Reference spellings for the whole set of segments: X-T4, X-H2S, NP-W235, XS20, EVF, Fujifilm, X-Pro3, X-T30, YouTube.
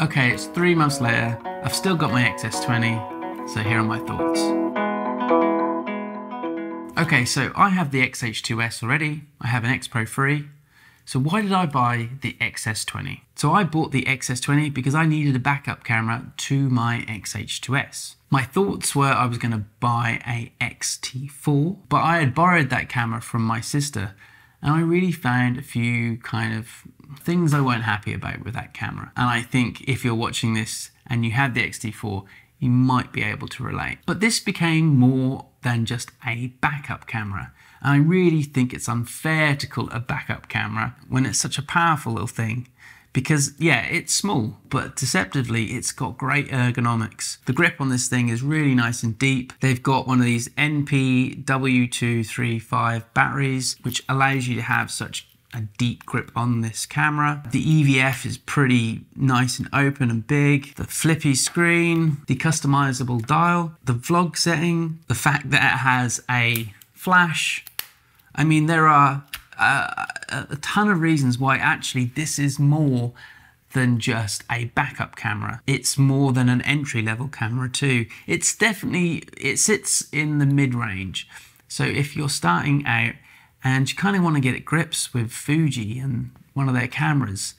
Okay, it's 3 months later, I've still got my XS20, so here are my thoughts. Okay, so I have the X-H2S already, I have an X-Pro3, so why did I buy the XS20? So I bought the XS20 because I needed a backup camera to my X-H2S. My thoughts were I was going to buy a X-T4, but I had borrowed that camera from my sister, and I really found a few kind of things I weren't happy about with that camera. And I think if you're watching this and you had the X-T4, you might be able to relate. But this became more than just a backup camera. And I really think it's unfair to call it a backup camera when it's such a powerful little thing. Because yeah, it's small, but deceptively, it's got great ergonomics. The grip on this thing is really nice and deep. They've got one of these NP-W235 batteries, which allows you to have such a deep grip on this camera. The EVF is pretty nice and open and big. The flippy screen, the customizable dial, the vlog setting, the fact that it has a flash. I mean, there are a ton of reasons why actually this is more than just a backup camera. It's more than an entry-level camera too. It's definitely, it sits in the mid-range. So if you're starting out and you kind of want to get at grips with Fuji and one of their cameras,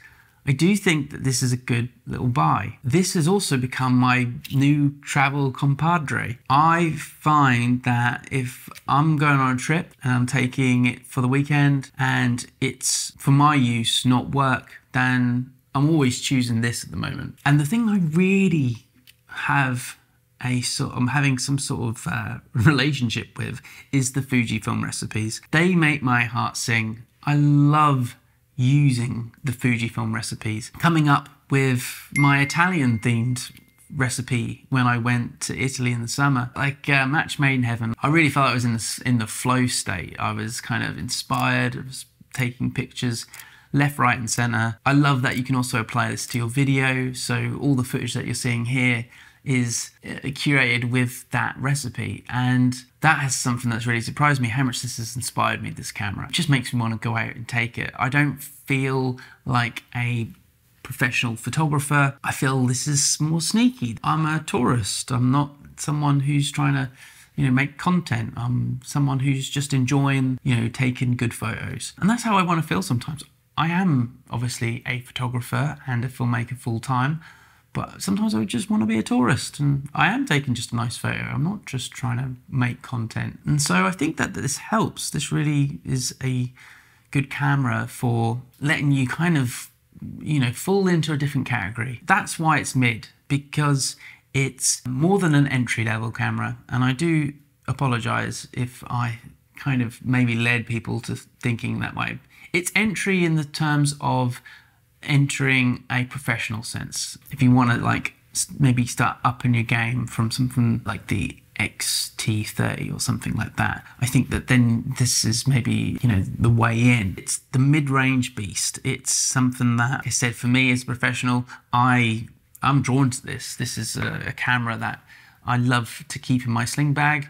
I do think that this is a good little buy. This has also become my new travel compadre. I find that if I'm going on a trip and I'm taking it for the weekend and it's for my use, not work, then I'm always choosing this at the moment. And the thing I really have I'm having some sort of relationship with is the Fujifilm recipes. They make my heart sing. I love using the Fujifilm recipes. Coming up with my Italian themed recipe when I went to Italy in the summer, like match made in heaven. I really felt I was in the flow state. I was kind of inspired, I was taking pictures left, right and center. I love that you can also apply this to your video. So all the footage that you're seeing here is curated with that recipe. And that has something that's really surprised me, how much this has inspired me, this camera. It just makes me want to go out and take it. I don't feel like a professional photographer. I feel this is more sneaky. I'm a tourist. I'm not someone who's trying to, you know, make content. I'm someone who's just enjoying, you know, taking good photos. And that's how I want to feel sometimes. I am obviously a photographer and a filmmaker full time, but sometimes I would just want to be a tourist and I am taking just a nice photo. I'm not just trying to make content. And so I think that this helps. This really is a good camera for letting you kind of, you know, fall into a different category. That's why it's mid, because it's more than an entry level camera. And I do apologize if I kind of maybe led people to thinking that way. It's entry in the terms of entering a professional sense. If you want to like maybe start upping your game from something like the X-T30 or something like that, I think that then this is maybe, you know, the way in. It's the mid-range beast. It's something that, like I said, for me as a professional, I'm drawn to this. This is a camera that I love to keep in my sling bag.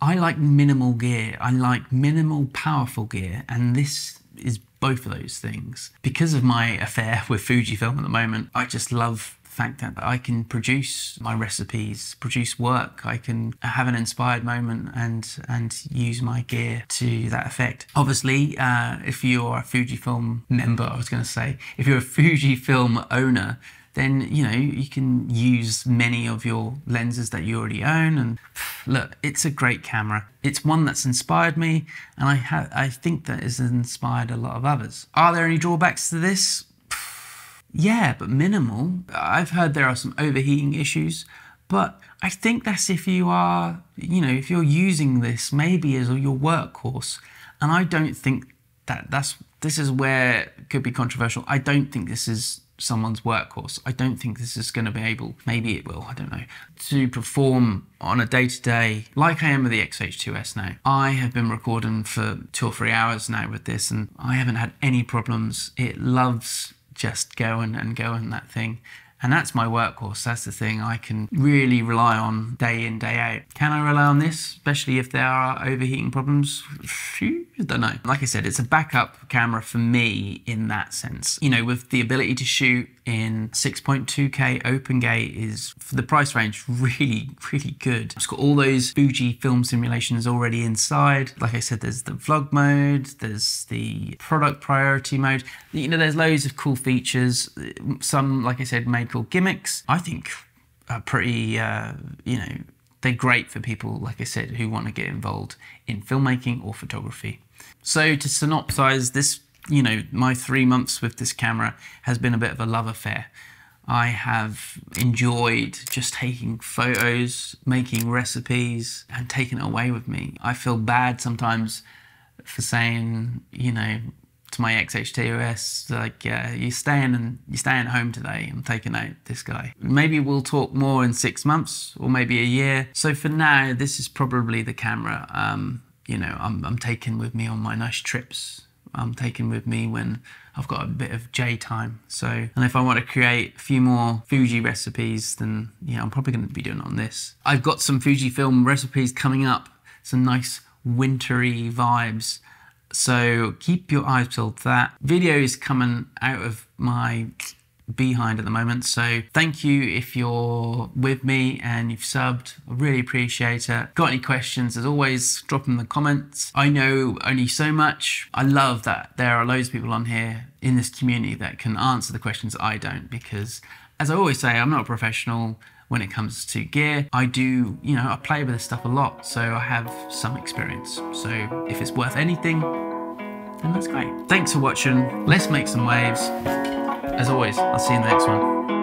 I like minimal gear. I like minimal powerful gear, and this is both of those things. Because of my affair with Fujifilm at the moment, I just love the fact that I can produce my recipes, produce work. I can have an inspired moment and use my gear to that effect. Obviously, if you're a Fujifilm member, I was going to say, if you're a Fujifilm owner, then, you know, you can use many of your lenses that you already own. And look, it's a great camera. It's one that's inspired me, and I think that it's inspired a lot of others. Are there any drawbacks to this? Yeah, but minimal. I've heard there are some overheating issues, but I think that's if you are, you know, if you're using this maybe as your workhorse. And I don't think that this is where it could be controversial. I don't think this is someone's workhorse. I don't think this is going to be able, maybe it will, I don't know, to perform on a day-to-day like I am with the X-H2S now. I have been recording for 2 or 3 hours now with this and I haven't had any problems. It loves just going and going, that thing. And that's my workhorse. That's the thing I can really rely on day in, day out. Can I rely on this, especially if there are overheating problems? I don't know. Like I said, it's a backup camera for me in that sense. You know, with the ability to shoot in 6.2K open gate is, for the price range, really, really good. It's got all those Fujifilm simulations already inside. Like I said, there's the vlog mode, there's the product priority mode. You know, there's loads of cool features. Some, like I said, made cool gimmicks. I think are pretty, you know, they're great for people, like I said, who want to get involved in filmmaking or photography. So to synopsize this, you know, my 3 months with this camera has been a bit of a love affair. I have enjoyed just taking photos, making recipes, and taking it away with me. I feel bad sometimes for saying, you know, to my X-H2S, like, yeah, you're staying home today. I'm taking out this guy. Maybe we'll talk more in 6 months or maybe a year. So for now, this is probably the camera, you know, I'm taking with me on my nice trips. I'm taking with me when I've got a bit of J time. So, and if I want to create a few more Fuji recipes, then yeah, I'm probably going to be doing it on this. I've got some Fujifilm recipes coming up, some nice wintry vibes. So keep your eyes peeled for that. Video is coming out of my behind at the moment. So thank you if you're with me and you've subbed. I really appreciate it. Got any questions, as always, drop them in the comments. I know only so much. I love that there are loads of people on here in this community that can answer the questions I don't, because as I always say, I'm not a professional when it comes to gear. I do, you know, I play with this stuff a lot, so I have some experience. So if it's worth anything, then that's great. Thanks for watching. Let's make some waves. As always, I'll see you in the next one.